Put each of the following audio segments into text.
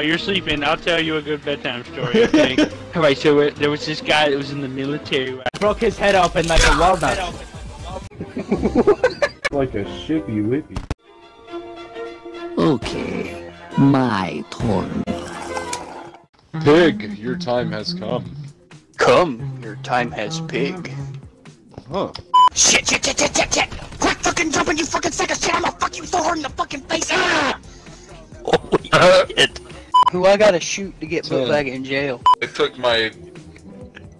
While you're sleeping, I'll tell you a good bedtime story, okay? Alright, so there was this guy that was in the military. Right? Broke his head open like a walnut. Like a shippy whippy. Okay, my turn. Pig, your time has come. Come, your time has pig. Huh. Shit, shit, shit, shit, shit, shit! Quit fucking jumping, you fucking sack of shit! I'ma fuck you so hard in the fucking face! Ah! Holy shit! Who I gotta shoot to get put back in jail? I took my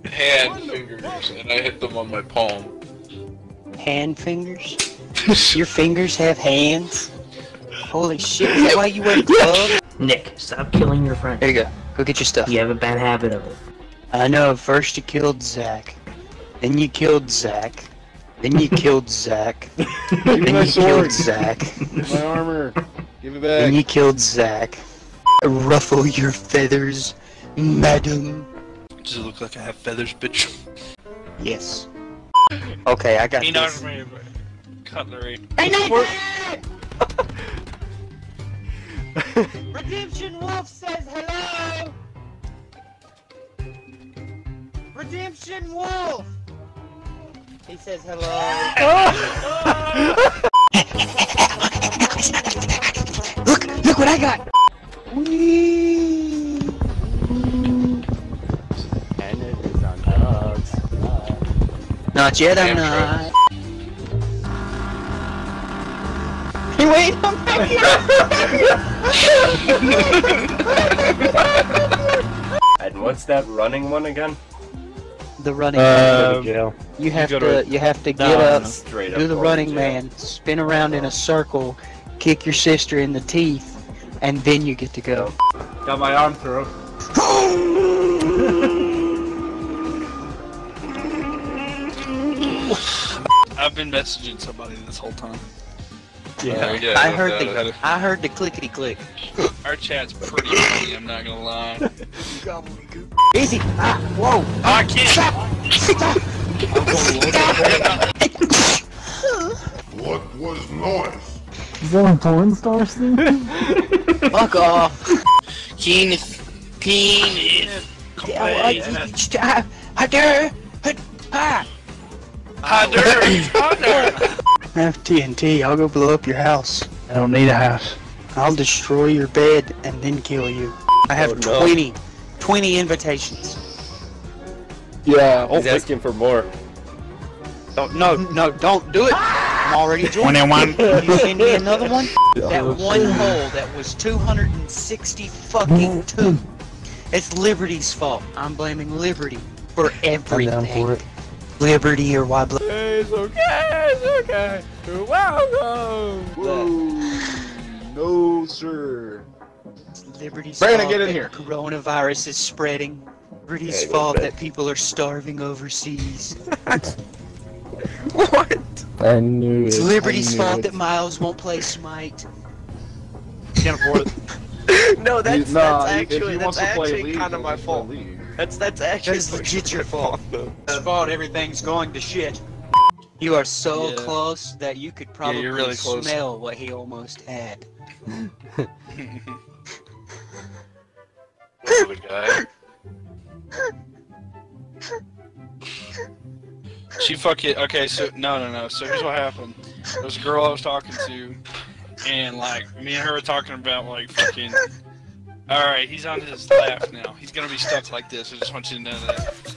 hand fingers and I hit them on my palm. Hand fingers? Your fingers have hands? Holy shit, is that why you wear gloves? Nick, stop killing your friend. There you go. Go get your stuff. You have a bad habit of it. I know, first you killed Zach. Then you killed Zach. Then you killed Zach. Then you killed Zach. My armor. Give it back. Then you killed Zach. Ruffle your feathers, madam. Does it look like I have feathers, bitch? Yes. Okay, I got this. Cutlery. I know. Redemption Wolf says hello. Redemption Wolf. He says hello. Oh. Look what I got. Whee. And it is on dogs. Not yet, I'm not. Wait, I'm back here. And what's that running one again? The running man. You have to, get up, do the running man, spin around in a circle, kick your sister in the teeth, and then you get to go. Got my arm through. I've been messaging somebody this whole time. Yeah, yeah, I heard the clickety click. Our chat's pretty funny, I'm not gonna lie. Gobbledygook. Easy! Ah! Whoa! Oh, I can't! Stop! Stop! What was noise? Is that a porn star thing? Fuck off! Penis! Penis! I dare! I have TNT, I'll go blow up your house. I don't need a house. I'll destroy your bed and then kill you. I have 20 invitations. Yeah, I'll pick him for more. No, don't do it. I'm already joined. 21. Can you send me another one? That one hole that was 260 fucking two. It's Liberty's fault. I'm blaming Liberty for everything. I'm down for it. Liberty or why? It's okay, it's okay. You're welcome. Whoa. No, sir. It's Liberty's fault that coronavirus is spreading. Liberty's fault that people are starving overseas. What? I knew it. It's Liberty's fault that Miles won't play Smite. Can't afford it. No, that's actually kind of my fault. That's actually legit your fault. It's fault everything's going to shit. You are so close that you could probably really smell what he almost had. What a guy. She fucking so here's what happened. This girl I was talking to, and like me and her were talking about like fucking. Alright, he's on his left now. He's gonna be stuck like this. I just want you to know that.